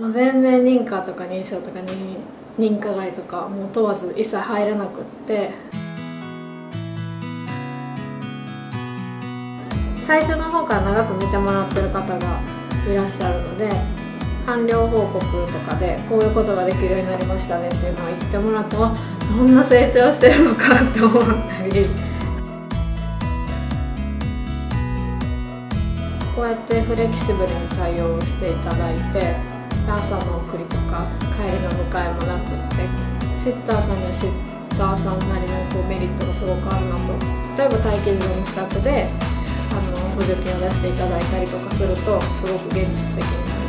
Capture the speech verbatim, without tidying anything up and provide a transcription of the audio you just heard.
もう全然認可とか認証とかに認可外とかもう問わず一切入らなくって、最初の方から長く見てもらってる方がいらっしゃるので、完了報告とかでこういうことができるようになりましたねっていうのを言ってもらっても、そんな成長してるのかって思ったり。こうやってフレキシブルに対応していただいて、朝の送りとか帰りの迎えもなくって、シッターさんにはシッターさんなりのこうメリットがすごくあるなと。例えば体験上の施策であの補助金を出していただいたりとかするとすごく現実的になる。